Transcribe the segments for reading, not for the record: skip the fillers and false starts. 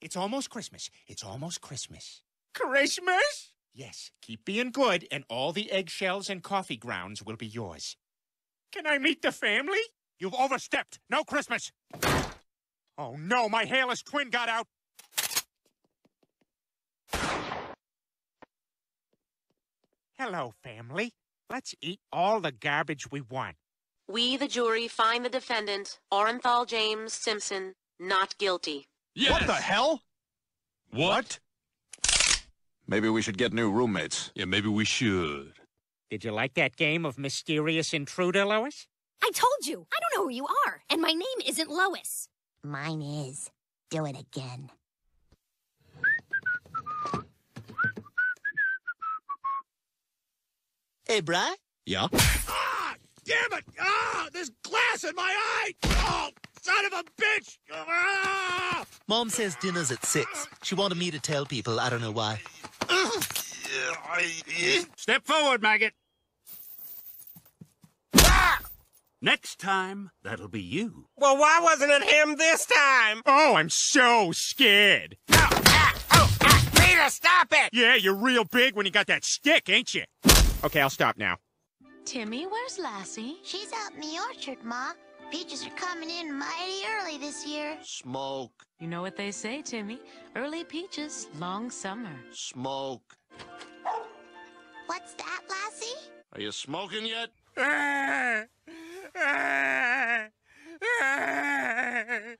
It's almost Christmas. It's almost Christmas. Christmas? Yes, keep being good, and all the eggshells and coffee grounds will be yours. Can I meet the family? You've overstepped. No Christmas. Oh, no, my hairless twin got out. Hello, family. Let's eat all the garbage we want. We, the jury, find the defendant, Orenthal James Simpson, not guilty. Yes. What the hell? What? Maybe we should get new roommates. Yeah, maybe we should. Did you like that game of Mysterious Intruder, Lois? I told you. I don't know who you are, and my name isn't Lois. Mine is. Do it again. Hey, Bri? Yeah? Ah! Damn it! Ah! There's glass in my eye! Oh! Son of a bitch! Ah! Mom says dinner's at 6. She wanted me to tell people, I don't know why. Step forward, maggot! Ah! Next time, that'll be you. Well, why wasn't it him this time? Oh, I'm so scared. No! Ah! Oh! Ah! Peter, stop it! Yeah, you're real big when you got that stick, ain't you? Okay, I'll stop now. Timmy, where's Lassie? She's out in the orchard, Ma. Peaches are coming in mighty early this year. Smoke. You know what they say, Timmy. Early peaches, long summer. Smoke. What's that, Lassie? Are you smoking yet?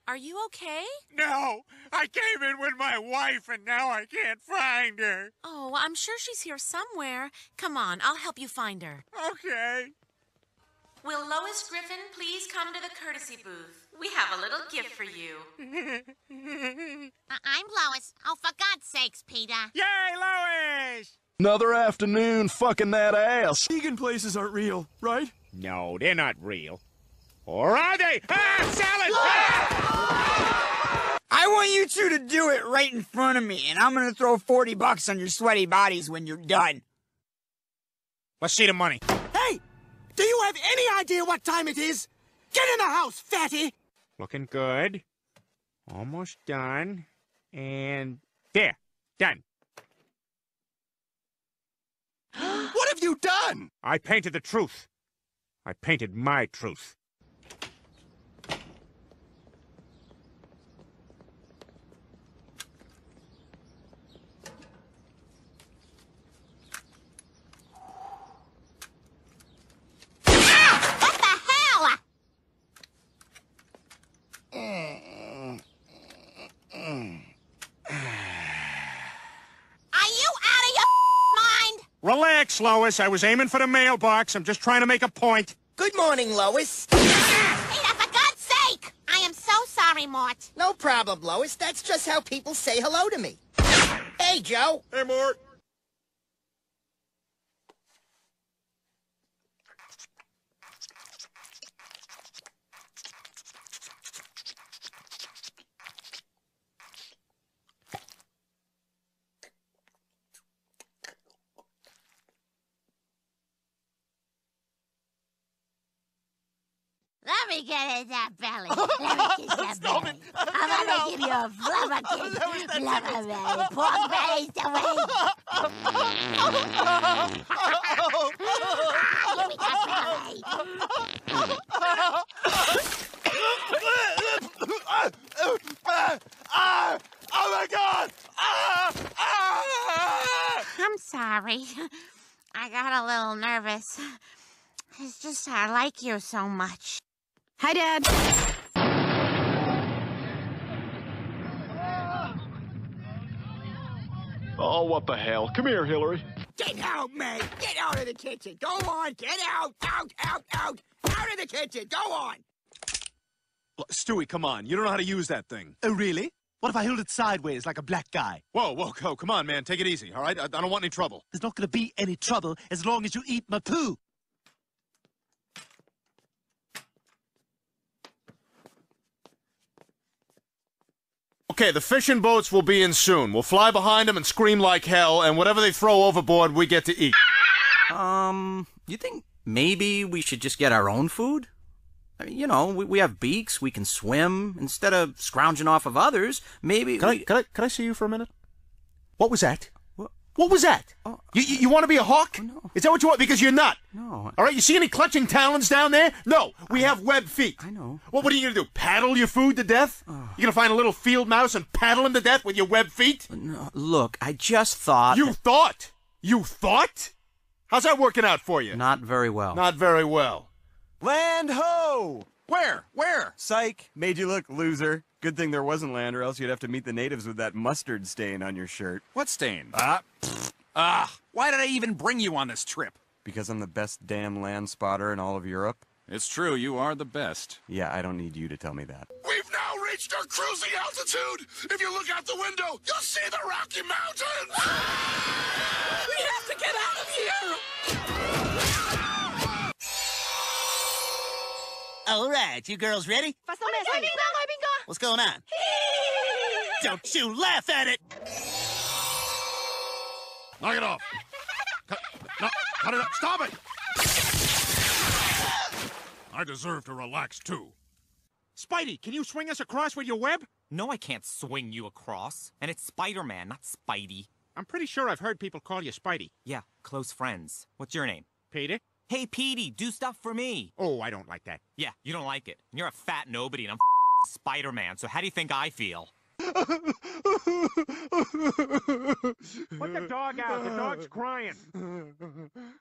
Are you okay? No. I came in with my wife, and now I can't find her. Oh, I'm sure she's here somewhere. Come on, I'll help you find her. Okay. Will Lois Griffin please come to the courtesy booth? We have a little gift for you. I'm Lois. Oh, for God's sakes, Peter. Yay, Lois! Another afternoon fucking that ass. Vegan places aren't real, right? No, they're not real. Or are they? Ah, salad! Ah! I want you two to do it right in front of me, and I'm gonna throw $40 on your sweaty bodies when you're done. Let's see the money. Hey! Do you have any idea what time it is? Get in the house, fatty! Looking good. Almost done. And there. Done. What have you done? I painted the truth. I painted my truth. Relax, Lois. I was aiming for the mailbox. I'm just trying to make a point. Good morning, Lois. Peter, for God's sake! I am so sorry, Mort. No problem, Lois. That's just how people say hello to me. Hey, Joe. Hey, Mort. Let me get in that belly. Let me kiss that belly. I'm gonna give you a flubber kiss. Flubber belly. Pork belly's the way. Give me that belly. Oh, my God. I'm sorry. I got a little nervous. It's just I like you so much. Hi, Dad. Oh, what the hell? Come here, Hillary. Get out, man. Get out of the kitchen. Go on. Get out. Out, out, out. Out of the kitchen. Go on. Look, Stewie, come on. You don't know how to use that thing. Oh, really? What if I hold it sideways like a black guy? Whoa, whoa, go. Come on, man. Take it easy, all right? I don't want any trouble. There's not going to be any trouble as long as you eat my poo. Okay, the fishing boats will be in soon. We'll fly behind them and scream like hell, and whatever they throw overboard, we get to eat. You think maybe we should just get our own food? You know, we have beaks, we can swim. Instead of scrounging off of others, maybe... Can I see you for a minute? What was that? What was that? Oh, you want to be a hawk? No. Is that what you want? Because you're not. No. All right, you see any clutching talons down there? No. We have webbed feet. I know. Well, what are you going to do? Paddle your food to death? You're going to find a little field mouse and paddle him to death with your webbed feet? No, look, I just thought... You thought? You thought? How's that working out for you? Not very well. Not very well. Land ho! Where? Where? Psych. Made you look, loser. Good thing there wasn't land, or else you'd have to meet the natives with that mustard stain on your shirt. What stain? Why did I even bring you on this trip? Because I'm the best damn land spotter in all of Europe. It's true, you are the best. Yeah, I don't need you to tell me that. We've now reached our cruising altitude! If you look out the window, you'll see the Rocky Mountains! Ah! We have to get out of here! All right, you girls ready? What's going on? Don't you laugh at it! Knock it off! Cut it up! Stop it! I deserve to relax, too. Spidey, can you swing us across with your web? No, I can't swing you across. And it's Spider-Man, not Spidey. I'm pretty sure I've heard people call you Spidey. Yeah, close friends. What's your name? Peter. Hey, Petey, do stuff for me. Oh, I don't like that. Yeah, you don't like it. You're a fat nobody, and I'm Spider-Man, so how do you think I feel? Put the dog out. The dog's crying.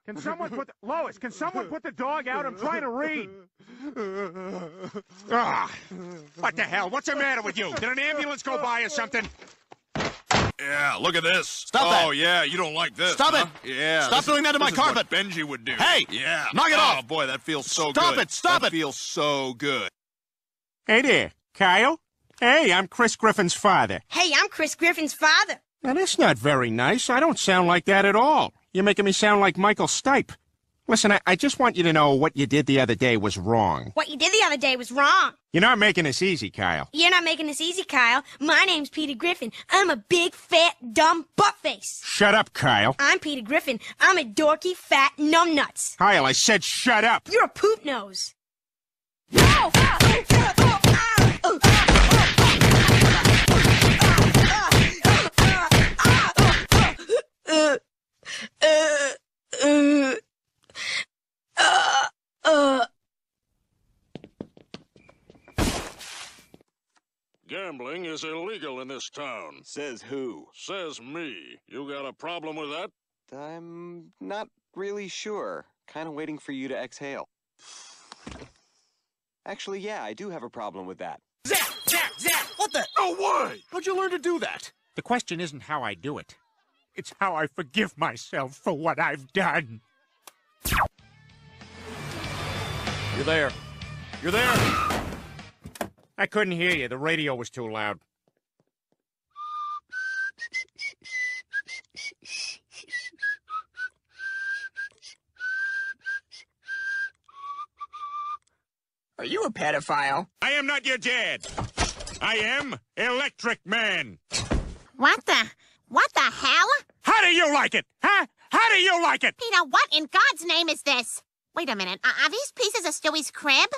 Can someone put... Lois, can someone put the dog out? I'm trying to read. Ah, what the hell? What's the matter with you? Did an ambulance go by or something? Yeah, look at this. Stop that. Oh, yeah, you don't like this. Stop it. Yeah. Stop doing that to my carpet. What Benji would do. Hey. Yeah. Knock it off. Oh, boy, that feels so good. Stop it. Stop it. That feels so good. Hey there, Kyle. Hey, I'm Chris Griffin's father. Hey, I'm Chris Griffin's father. Now, that's not very nice. I don't sound like that at all. You're making me sound like Michael Stipe. Listen, I just want you to know what you did the other day was wrong. What you did the other day was wrong. You're not making this easy, Kyle. You're not making this easy, Kyle. My name's Peter Griffin. I'm a big, fat, dumb buttface. Shut up, Kyle. I'm Peter Griffin. I'm a dorky, fat numbnuts. Kyle, I said shut up. You're a poop nose. Gambling is illegal in this town. Says who? Says me. You got a problem with that? I'm not really sure. Kind of waiting for you to exhale. Actually, yeah, I do have a problem with that. Zap! Zap! Zap! What the? No way! How'd you learn to do that? The question isn't how I do it. It's how I forgive myself for what I've done. You're there. You're there! I couldn't hear you. The radio was too loud. Are you a pedophile? I am not your dad. I am Electric Man. What the hell? How do you like it? Huh? How do you like it? Peter, what in God's name is this? Wait a minute, are these pieces of Stewie's crib?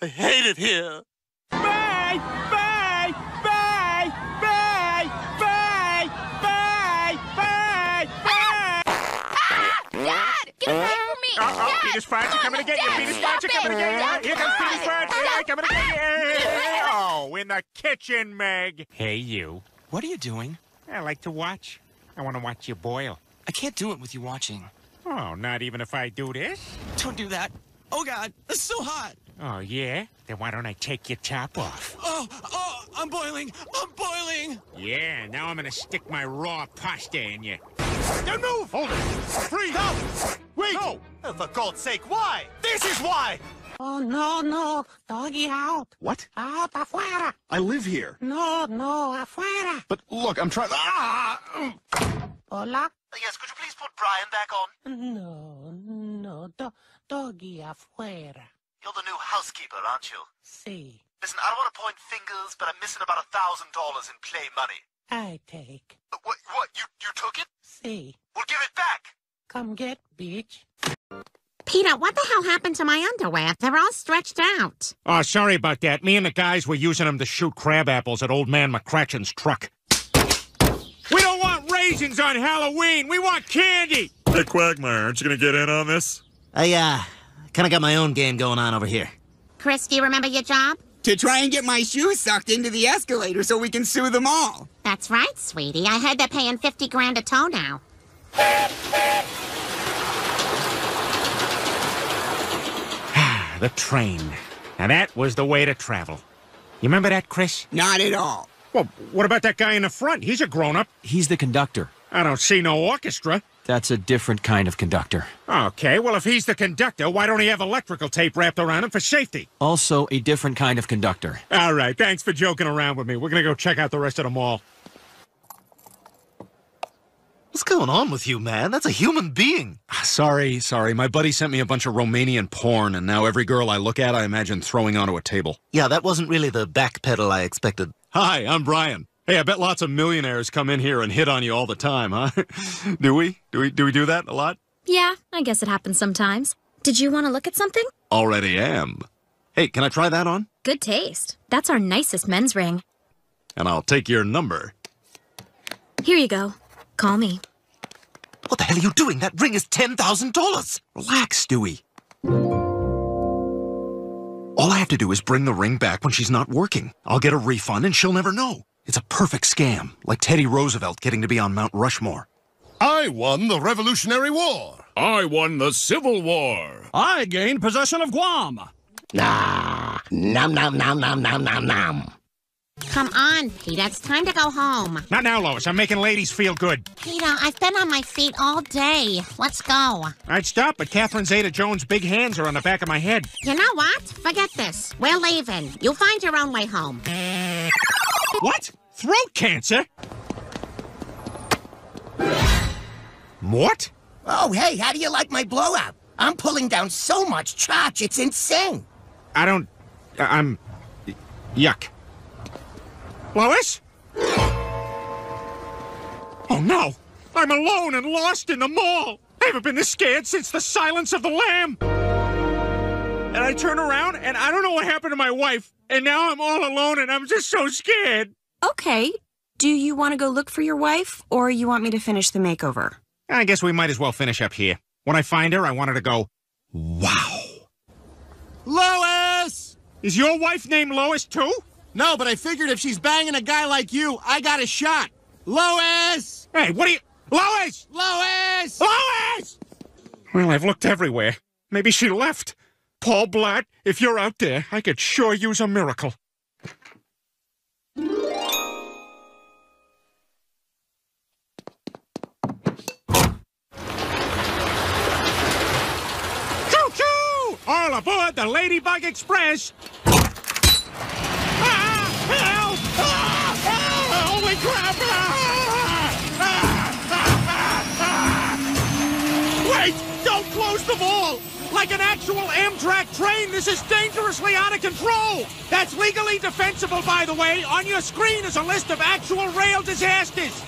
I hate it here. Bye! Bye! Bye! Bye! Bye! Bye! Bye! Bye! Ah! God! Get away from me! Oh, Peter's Farts are coming to get you! Peter's Farts are coming to get you! Here comes Peter's Farts! Coming to get you! Oh, in the kitchen, Meg! Hey, you. What are you doing? I like to watch. I want to watch you boil. I can't do it with you watching. Oh, not even if I do this? Don't do that. Oh, God, it's so hot. Oh, yeah? Then why don't I take your top off? Oh, I'm boiling. I'm boiling. Yeah, now I'm going to stick my raw pasta in you. Don't move. Hold it. Freeze. Stop. Wait. No. Oh, for God's sake, why? This is why. Oh, no, no. Doggy out. What? Out, afuera. I live here. No, no, afuera. But look, I'm trying... Ah! Hola? Yes, could you please put Brian back on? No, no, doggy afuera. You're the new housekeeper, aren't you? Si. Listen, I don't want to point fingers, but I'm missing about $1,000 in play money. I take. What? You took it? Si. We'll give it back. Come get, bitch. Peter, what the hell happened to my underwear? They're all stretched out. Oh, sorry about that. Me and the guys were using them to shoot crab apples at old man McCratchen's truck. We don't want raisins on Halloween. We want candy. Hey, Quagmire, aren't you going to get in on this? I kind of got my own game going on over here. Chris, do you remember your job? To try and get my shoes sucked into the escalator so we can sue them all. That's right, sweetie. I heard they're paying 50 grand a toe now. The train. Now that was the way to travel. You remember that, Chris? Not at all. Well, what about that guy in the front? He's a grown-up. He's the conductor. I don't see no orchestra. That's a different kind of conductor. Okay, well, if he's the conductor, why don't he have electrical tape wrapped around him for safety? Also a different kind of conductor. All right, thanks for joking around with me. We're gonna go check out the rest of the mall. What's going on with you, man? That's a human being. Sorry. My buddy sent me a bunch of Romanian porn, and now every girl I look at, I imagine throwing onto a table. Yeah, that wasn't really the back pedal I expected. Hi, I'm Brian. Hey, I bet lots of millionaires come in here and hit on you all the time, huh? Do we do that a lot? Yeah, I guess it happens sometimes. Did you want to look at something? Already am. Hey, can I try that on? Good taste. That's our nicest men's ring. And I'll take your number. Here you go. Call me. What the hell are you doing? That ring is $10,000. Relax, Stewie. All I have to do is bring the ring back when she's not working. I'll get a refund and she'll never know. It's a perfect scam, like Teddy Roosevelt getting to be on Mount Rushmore. I won the Revolutionary War. I won the Civil War. I gained possession of Guam. Nah. Nom, nom, nom, nom, nom, nom, nom. Come on, Peter. It's time to go home. Not now, Lois. I'm making ladies feel good. Peter, I've been on my feet all day. Let's go. I'd stop, but Catherine Zeta-Jones' big hands are on the back of my head. You know what? Forget this. We're leaving. You'll find your own way home. What? Throat cancer? Mort? Oh, hey, how do you like my blowout? I'm pulling down so much charge, it's insane. I'm... Yuck. Lois? Oh, no. I'm alone and lost in the mall. I haven't been this scared since the Silence of the Lamb. And I turn around, and I don't know what happened to my wife. And now I'm all alone, and I'm just so scared. Okay. Do you want to go look for your wife, or you want me to finish the makeover? I guess we might as well finish up here. When I find her, I want her to go, wow. Lois! Is your wife named Lois, too? No, but I figured if she's banging a guy like you, I got a shot. Lois! Hey, what are you... Lois! Lois! Lois! Well, I've looked everywhere. Maybe she left. Paul Blatt, if you're out there, I could sure use a miracle. Choo-choo! All aboard the Ladybug Express! Holy crap! Wait! Don't close the mall! Like an actual Amtrak train, this is dangerously out of control! That's legally defensible, by the way. On your screen is a list of actual rail disasters.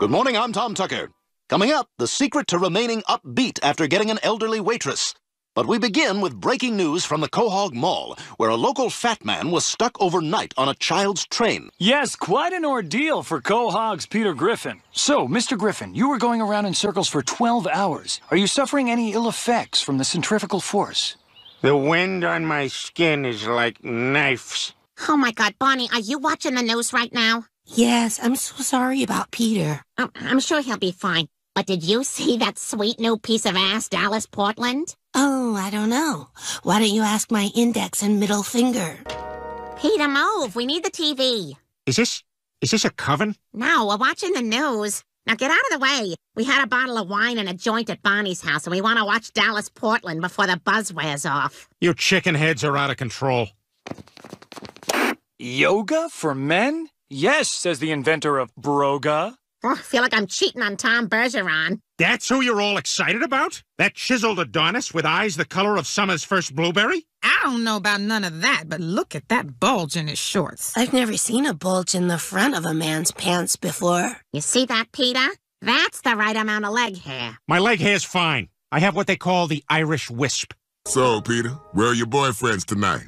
Good morning, I'm Tom Tucker. Coming up, the secret to remaining upbeat after getting an elderly waitress. But we begin with breaking news from the Quahog Mall, where a local fat man was stuck overnight on a child's train. Yes, quite an ordeal for Quahog's Peter Griffin. So, Mr. Griffin, you were going around in circles for 12 hours. Are you suffering any ill effects from the centrifugal force? The wind on my skin is like knives. Oh my God, Bonnie, are you watching the news right now? Yes, I'm so sorry about Peter. I'm sure he'll be fine. But did you see that sweet new piece of ass, Dallas Portland? Oh, I don't know. Why don't you ask my index and middle finger? Peter, move. We need the TV. Is this a coven? No, we're watching the news. Now get out of the way. We had a bottle of wine and a joint at Bonnie's house, and we want to watch Dallas Portland before the buzz wears off. You chicken heads are out of control. Yoga for men? Yes, says the inventor of Broga. Oh, I feel like I'm cheating on Tom Bergeron. That's who you're all excited about? That chiseled Adonis with eyes the color of summer's first blueberry? I don't know about none of that, but look at that bulge in his shorts. I've never seen a bulge in the front of a man's pants before. You see that, Peter? That's the right amount of leg hair. My leg hair's fine. I have what they call the Irish wisp. So, Peter, where are your boyfriends tonight?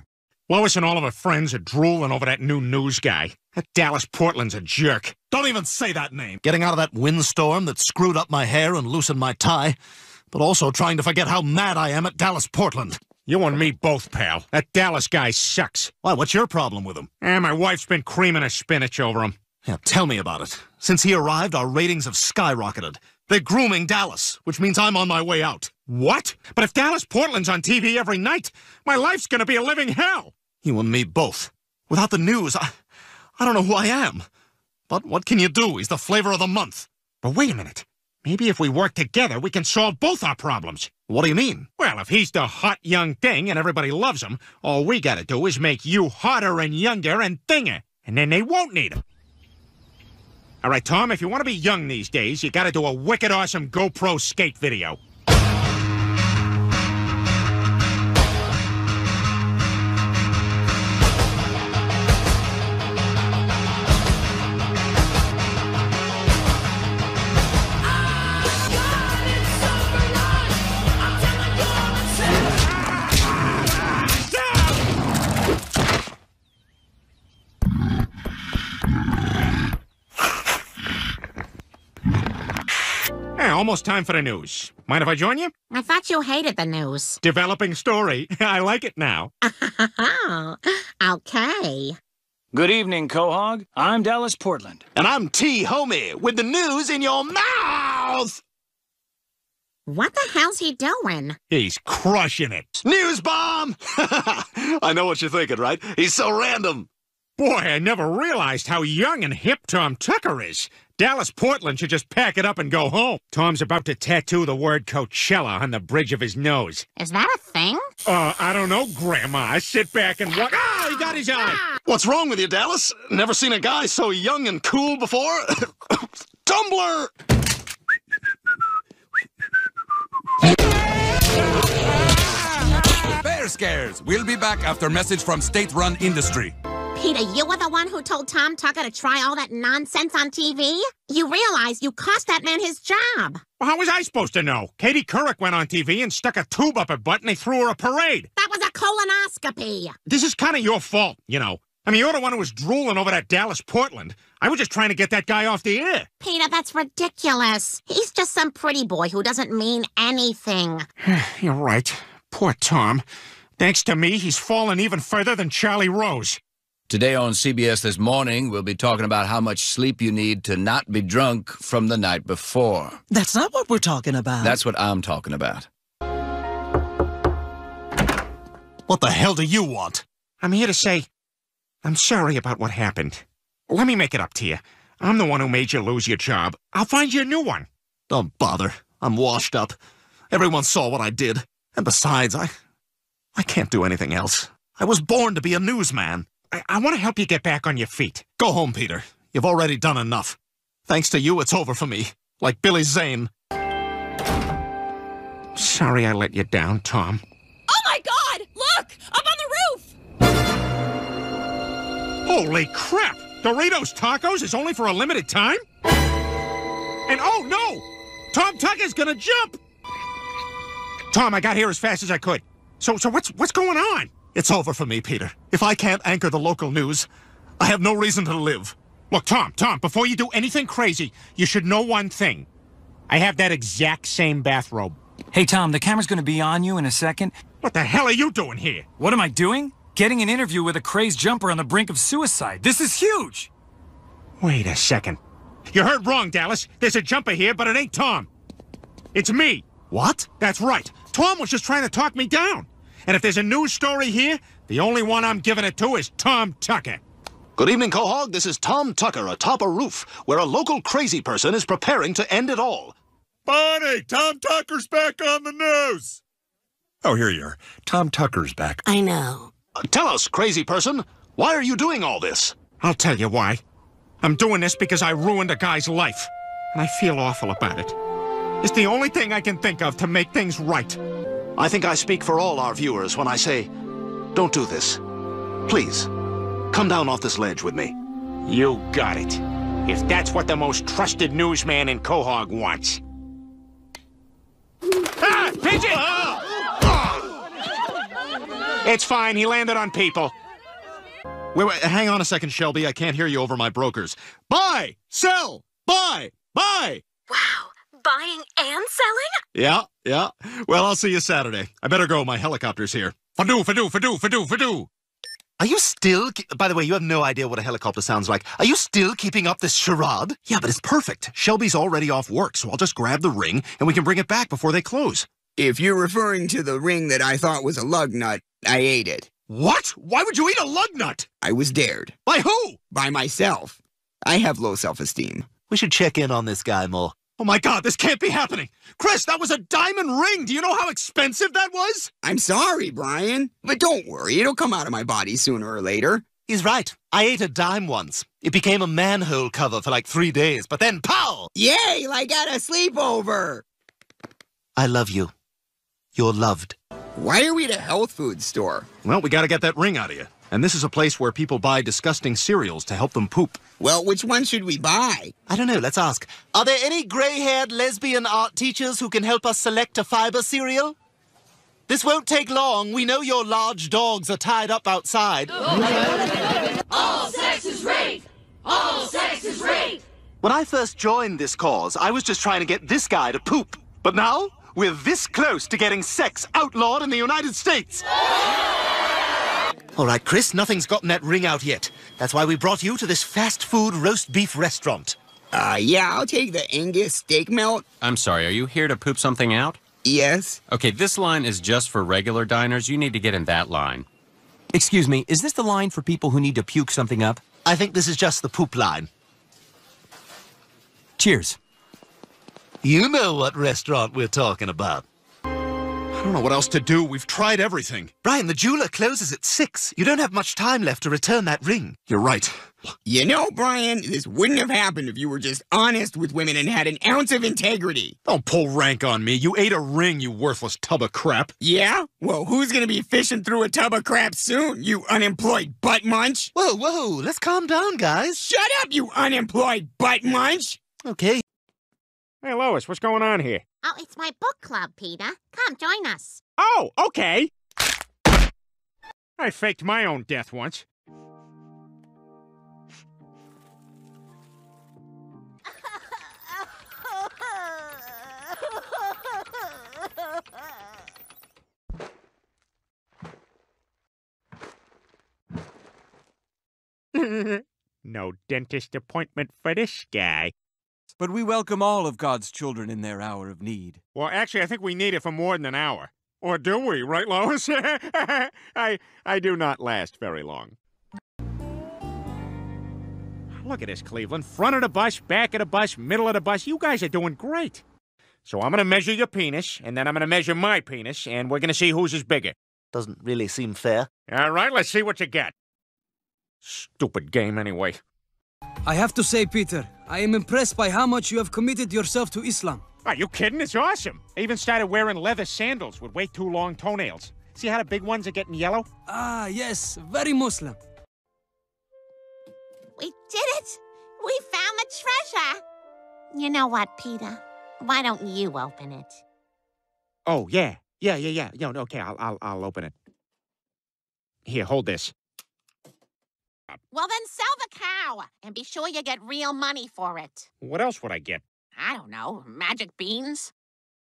Lois and all of her friends are drooling over that new news guy. That Dallas Portland's a jerk. Don't even say that name. Getting out of that windstorm that screwed up my hair and loosened my tie, but also trying to forget how mad I am at Dallas Portland. You and me both, pal. That Dallas guy sucks. Why, what's your problem with him? My wife's been creaming her spinach over him. Yeah, tell me about it. Since he arrived, our ratings have skyrocketed. They're grooming Dallas, which means I'm on my way out. What? But if Dallas Portland's on TV every night, my life's gonna be a living hell. You and me both. Without the news, I don't know who I am. But what can you do? He's the flavor of the month. But wait a minute. Maybe if we work together, we can solve both our problems. What do you mean? Well, if he's the hot young thing and everybody loves him, all we gotta do is make you hotter and younger and thinger, and then they won't need him. All right, Tom, if you want to be young these days, you gotta do a wicked awesome GoPro skate video. Almost time for the news. Mind if I join you? I thought you hated the news. Developing story. I like it now. Okay. Good evening, Quahog. I'm Dallas Portland. And I'm T. Homie with the news in your mouth! What the hell's he doing? He's crushing it. News bomb! I know what you're thinking, right? He's so random. Boy, I never realized how young and hip Tom Tucker is. Dallas Portland should just pack it up and go home. Tom's about to tattoo the word Coachella on the bridge of his nose. Is that a thing? I don't know, Grandma. Sit back and watch. Ah, he got his eye! What's wrong with you, Dallas? Never seen a guy so young and cool before? Tumblr! Bear Scares! We'll be back after a message from State-Run Industry. Peter, you were the one who told Tom Tucker to try all that nonsense on TV? You realize you cost that man his job. Well, how was I supposed to know? Katie Couric went on TV and stuck a tube up her butt and they threw her a parade. That was a colonoscopy. This is kind of your fault, you know. I mean, you're the one who was drooling over that Dallas Portland. I was just trying to get that guy off the air. Peter, that's ridiculous. He's just some pretty boy who doesn't mean anything. You're right. Poor Tom. Thanks to me, he's fallen even further than Charlie Rose. Today on CBS This Morning, we'll be talking about how much sleep you need to not be drunk from the night before. That's not what we're talking about. That's what I'm talking about. What the hell do you want? I'm here to say, I'm sorry about what happened. Let me make it up to you. I'm the one who made you lose your job. I'll find you a new one. Don't bother. I'm washed up. Everyone saw what I did. And besides, I can't do anything else. I was born to be a newsman. I want to help you get back on your feet. Go home, Peter. You've already done enough. Thanks to you, it's over for me. Like Billy Zane. Sorry I let you down, Tom. Oh, my God! Look! Up on the roof! Holy crap! Doritos Tacos is only for a limited time? And oh, no! Tom Tucker's gonna jump! Tom, I got here as fast as I could. So what's going on? It's over for me, Peter. If I can't anchor the local news, I have no reason to live. Look, Tom, before you do anything crazy, you should know one thing. I have that exact same bathrobe. Hey, Tom, the camera's going to be on you in a second. What the hell are you doing here? What am I doing? Getting an interview with a crazed jumper on the brink of suicide. This is huge! Wait a second. You heard wrong, Dallas. There's a jumper here, but it ain't Tom. It's me. What? That's right. Tom was just trying to talk me down. And if there's a news story here, the only one I'm giving it to is Tom Tucker. Good evening, Quahog. This is Tom Tucker atop a roof where a local crazy person is preparing to end it all. Bonnie, Tom Tucker's back on the news. Oh, here you are. Tom Tucker's back. I know. Tell us, crazy person, why are you doing all this? I'll tell you why. I'm doing this because I ruined a guy's life, and I feel awful about it. It's the only thing I can think of to make things right. I think I speak for all our viewers when I say, don't do this. Please, come down off this ledge with me. You got it. If that's what the most trusted newsman in Quahog wants. Ah! Pigeon! It's fine, he landed on people. Wait, hang on a second, Shelby. I can't hear you over my brokers. Buy! Sell! Buy! Buy! Wow, buying and selling? Yeah. Well, I'll see you Saturday. I better go, my helicopter's here. Fadoo, fadoo, fadoo, fadoo, fadoo! Are you still... By the way, you have no idea what a helicopter sounds like. Are you still keeping up this charade? Yeah, but it's perfect. Shelby's already off work, so I'll just grab the ring, and we can bring it back before they close. If you're referring to the ring that I thought was a lug nut, I ate it. What? Why would you eat a lug nut? I was dared. By who? By myself. I have low self-esteem. We should check in on this guy more. Oh my God, this can't be happening. Chris, that was a diamond ring. Do you know how expensive that was? I'm sorry, Brian, but don't worry. It'll come out of my body sooner or later. He's right. I ate a dime once. It became a manhole cover for like 3 days, but then pow! Yay, like at a sleepover. I love you. You're loved. Why are we at a health food store? Well, we gotta get that ring out of you. And this is a place where people buy disgusting cereals to help them poop. Well, which one should we buy? I don't know, let's ask. Are there any gray-haired lesbian art teachers who can help us select a fiber cereal? This won't take long. We know your large dogs are tied up outside. All sex is rape! All sex is rape! When I first joined this cause, I was just trying to get this guy to poop. But now, we're this close to getting sex outlawed in the United States. All right, Chris, nothing's gotten that ring out yet. That's why we brought you to this fast food roast beef restaurant. Yeah, I'll take the Angus steak melt. I'm sorry, are you here to poop something out? Yes. Okay, this line is just for regular diners. You need to get in that line. Excuse me, is this the line for people who need to puke something up? I think this is just the poop line. Cheers. You know what restaurant we're talking about. I don't know what else to do. We've tried everything. Brian, the jeweler closes at 6. You don't have much time left to return that ring. You're right. You know, Brian, this wouldn't have happened if you were just honest with women and had an ounce of integrity. Don't pull rank on me. You ate a ring, you worthless tub of crap. Yeah? Well, who's gonna be fishing through a tub of crap soon, you unemployed butt munch? Whoa, let's calm down, guys. Shut up, you unemployed butt munch! Okay. Hey, Lois, what's going on here? Oh, it's my book club, Peter. Come join us. Oh, okay. I faked my own death once. No dentist appointment for this guy. But we welcome all of God's children in their hour of need. Well, actually, I think we need it for more than an hour. Or do we, right, Lois? I do not last very long. Look at this, Cleveland. Front of the bus, back of the bus, middle of the bus. You guys are doing great. So I'm going to measure your penis, and then I'm going to measure my penis, and we're going to see whose is bigger. Doesn't really seem fair. All right, let's see what you got. Stupid game, anyway. I have to say, Peter, I am impressed by how much you have committed yourself to Islam. Are you kidding? It's awesome. I even started wearing leather sandals with way too long toenails. See how the big ones are getting yellow? Ah, yes. Very Muslim. We did it! We found the treasure! You know what, Peter? Why don't you open it? Oh, yeah. Yeah. No, okay, I'll open it. Here, hold this. Well, then sell the cow, and be sure you get real money for it. What else would I get? I don't know. Magic beans?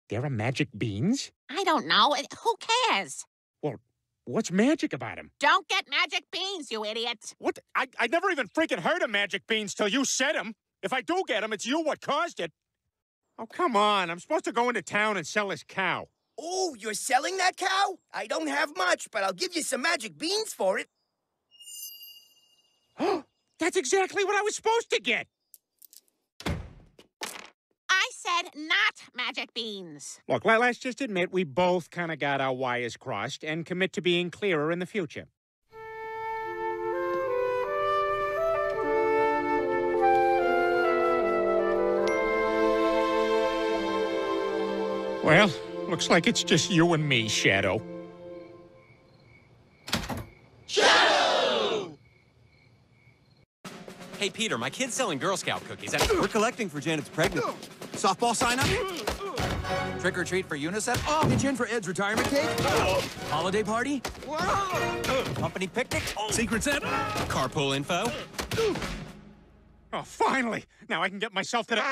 There are magic beans? I don't know. Who cares? Well, what's magic about them? Don't get magic beans, you idiot. What? I never even freaking heard of magic beans till you said them. If I do get them, it's you what caused it. Oh, come on. I'm supposed to go into town and sell this cow. Oh, you're selling that cow? I don't have much, but I'll give you some magic beans for it. That's exactly what I was supposed to get. I said not magic beans. Look, let's just admit we both kind of got our wires crossed and commit to being clearer in the future. Well, looks like it's just you and me, Shadow. Shadow! Hey, Peter, my kid's selling Girl Scout cookies. We're collecting for Janet's pregnancy. Softball sign-up? Trick or treat for UNICEF? Oh, pitch in for Ed's retirement cake? Holiday party? Company picnic? Secret Santa? Carpool info? Oh, finally! Now I can get myself to the...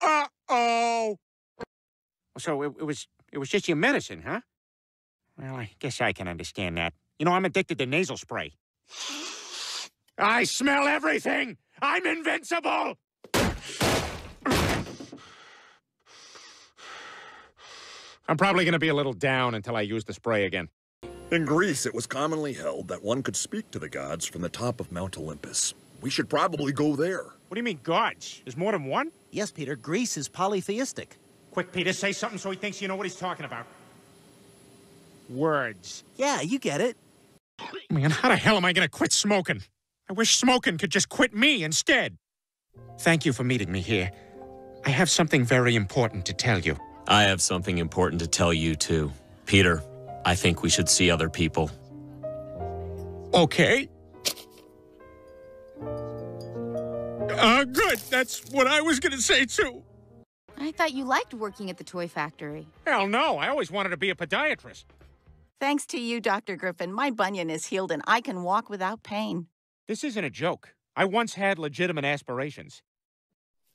Uh-oh! So it was just your medicine, huh? Well, I guess I can understand that. You know, I'm addicted to nasal spray. I smell everything! I'm invincible! I'm probably gonna be a little down until I use the spray again. In Greece, it was commonly held that one could speak to the gods from the top of Mount Olympus. We should probably go there. What do you mean, gods? There's more than one? Yes, Peter. Greece is polytheistic. Quick, Peter, say something so he thinks you know what he's talking about. Words. Yeah, you get it. Man, how the hell am I gonna quit smoking? I wish smoking could just quit me instead. Thank you for meeting me here. I have something very important to tell you. I have something important to tell you, too. Peter, I think we should see other people. Okay. Good. That's what I was gonna say, too. I thought you liked working at the toy factory. Hell no, I always wanted to be a podiatrist. Thanks to you, Dr. Griffin, my bunion is healed and I can walk without pain. This isn't a joke. I once had legitimate aspirations.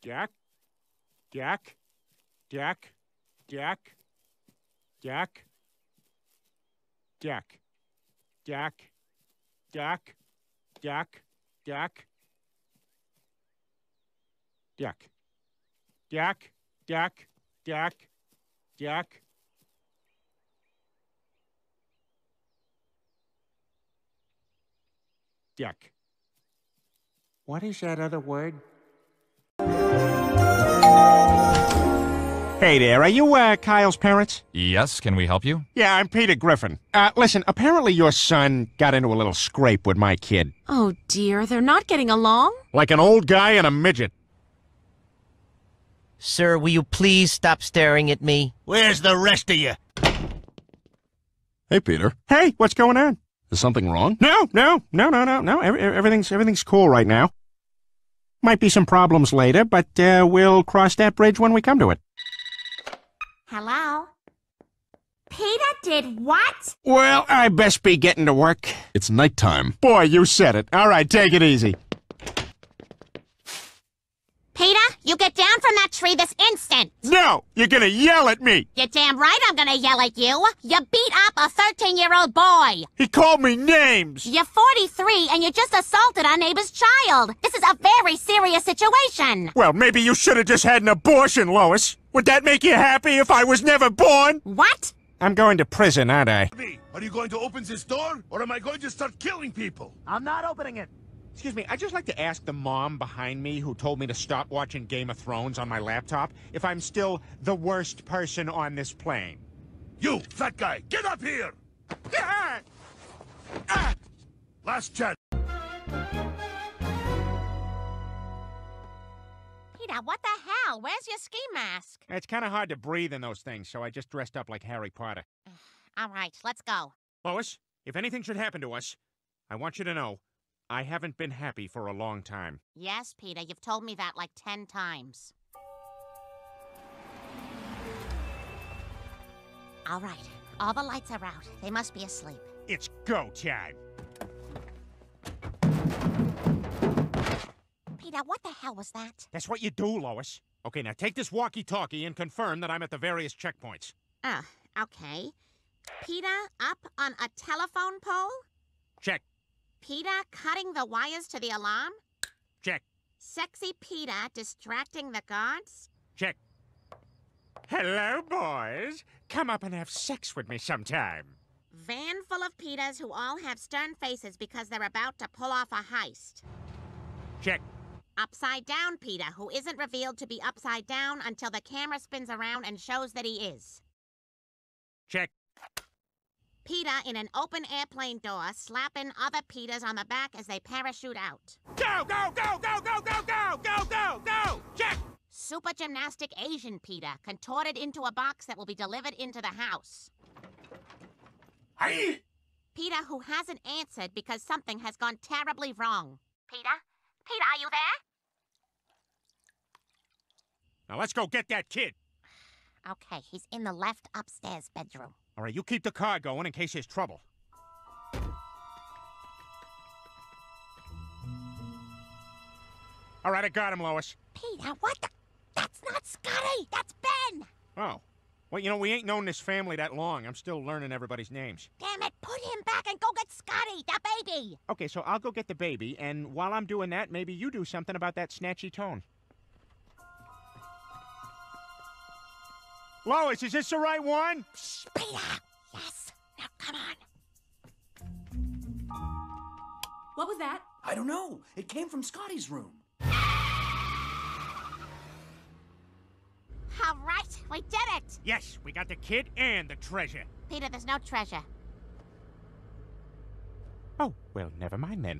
Jack? Jack? Jack? Jack? Jack? Jack? Jack? Jack? Jack? Jack? Jack? Jack? Jack? Jack? Jack? Jack. What is that other word? Hey there, are you, Kyle's parents? Yes, can we help you? Yeah, I'm Peter Griffin. Listen, apparently your son got into a little scrape with my kid. Oh dear, they're not getting along? Like an old guy and a midget. Sir, will you please stop staring at me? Where's the rest of you? Hey, Peter. Hey, what's going on? Is something wrong? No. Everything's cool right now. Might be some problems later, but we'll cross that bridge when we come to it. Hello? Peter did what? Well, I best be getting to work. It's nighttime. Boy, you said it. All right, take it easy. Peter, you get down from that tree this instant. No, you're gonna yell at me. You're damn right I'm gonna yell at you. You beat up a 13-year-old boy. He called me names. You're 43 and you just assaulted our neighbor's child. This is a very serious situation. Well, maybe you should have just had an abortion, Lois. Would that make you happy if I was never born? What? I'm going to prison, aren't I? Are you going to open this door or am I going to start killing people? I'm not opening it. Excuse me, I'd just like to ask the mom behind me who told me to stop watching Game of Thrones on my laptop if I'm still the worst person on this plane. You, fat guy, get up here! Ah! Ah! Last chance. Peter, what the hell? Where's your ski mask? It's kind of hard to breathe in those things, so I just dressed up like Harry Potter. All right, let's go. Lois, if anything should happen to us, I want you to know I haven't been happy for a long time. Yes, Peter, you've told me that like 10 times. All right, all the lights are out. They must be asleep. It's go time. Peter, what the hell was that? That's what you do, Lois. Okay, now take this walkie-talkie and confirm that I'm at the various checkpoints. Okay. Peter, up on a telephone pole? Check. Peter cutting the wires to the alarm? Check. Sexy Peter distracting the guards? Check. Hello, boys. Come up and have sex with me sometime. Van full of Peters who all have stern faces because they're about to pull off a heist. Check. Upside down Peter, who isn't revealed to be upside down until the camera spins around and shows that he is. Check. Peter in an open airplane door, slapping other Peters on the back as they parachute out. Go, go, go, go, go, go, go, go, go, go! Check! Super gymnastic Asian Peter, contorted into a box that will be delivered into the house. Hey! Peter, who hasn't answered because something has gone terribly wrong. Peter? Peter, are you there? Now let's go get that kid. Okay, he's in the left upstairs bedroom. All right, you keep the car going in case there's trouble. All right, I got him, Lois. Peter, what the? That's not Scotty. That's Ben. Oh. Well, you know, we ain't known this family that long. I'm still learning everybody's names. Damn it, put him back and go get Scotty, that baby. Okay, so I'll go get the baby, and while I'm doing that, maybe you do something about that snatchy tone. Lois, is this the right one? Shh, Peter. Yes. Now, come on. What was that? I don't know. It came from Scotty's room. All right, we did it! Yes, we got the kid and the treasure. Peter, there's no treasure. Oh, well, never mind then.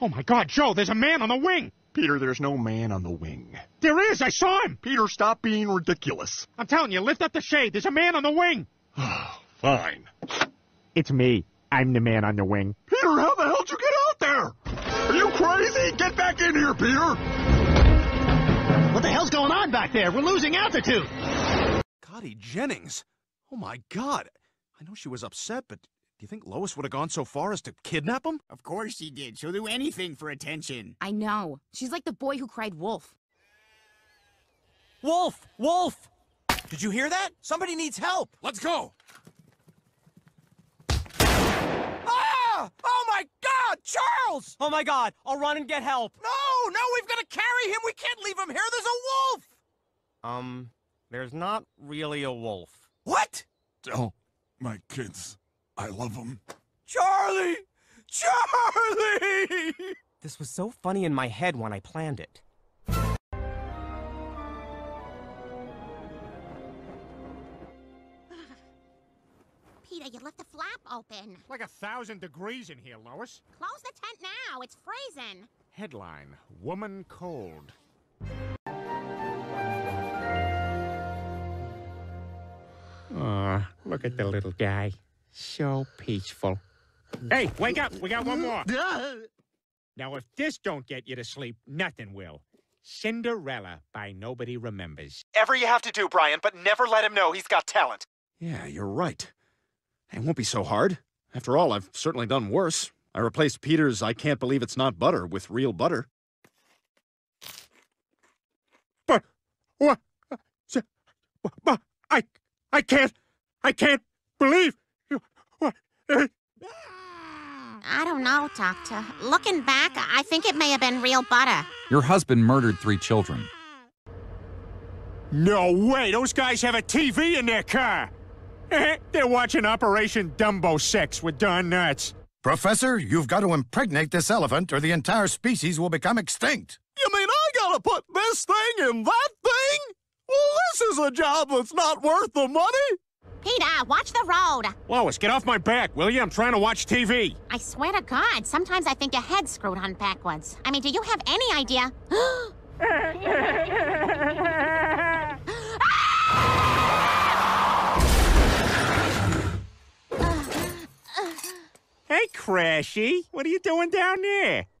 Oh my God, Joe, there's a man on the wing! Peter, there's no man on the wing. There is, I saw him! Peter, stop being ridiculous. I'm telling you, lift up the shade, there's a man on the wing! Fine. It's me. I'm the man on the wing. Peter, how the hell'd you get out there? Are you crazy? Get back in here, Peter! What the hell's going on back there? We're losing altitude! Scotty Jennings. Oh, my God. I know she was upset, but do you think Lois would have gone so far as to kidnap him? Of course she did. She'll do anything for attention. I know. She's like the boy who cried wolf. Wolf! Wolf! Did you hear that? Somebody needs help! Let's go! Ah! Oh, my God! Charles! Oh, my God! I'll run and get help. No! No, we've got to carry him! We can't leave him here! There's a wolf! There's not really a wolf. What? Tell my kids I love them. Charlie! Charlie! This was so funny in my head when I planned it. Peter, you left the flap open. Like 1,000 degrees in here, Lois. Close the tent now. It's freezing. Headline, Woman Cold. Aw, look at the little guy. So peaceful. Hey, wake up. We got one more. Now, if this don't get you to sleep, nothing will. Cinderella by Nobody Remembers. Ever you have to do, Brian, but never let him know he's got talent. Yeah, you're right. It won't be so hard. After all, I've certainly done worse. I replaced Peter's I can't believe it's not butter with real butter. But what? But I can't believe you. I don't know, Doctor. Looking back, I think it may have been real butter. Your husband murdered 3 children. No way! Those guys have a TV in their car! They're watching Operation Dumbo 6 with Don Knotts. Professor, you've got to impregnate this elephant or the entire species will become extinct. You mean I gotta put this thing in that thing? Well, this is a job that's not worth the money. Peter, watch the road. Lois, get off my back, will you? I'm trying to watch TV. I swear to God, sometimes I think your head's screwed on backwards. I mean, do you have any idea? Hey, Crashy, what are you doing down there?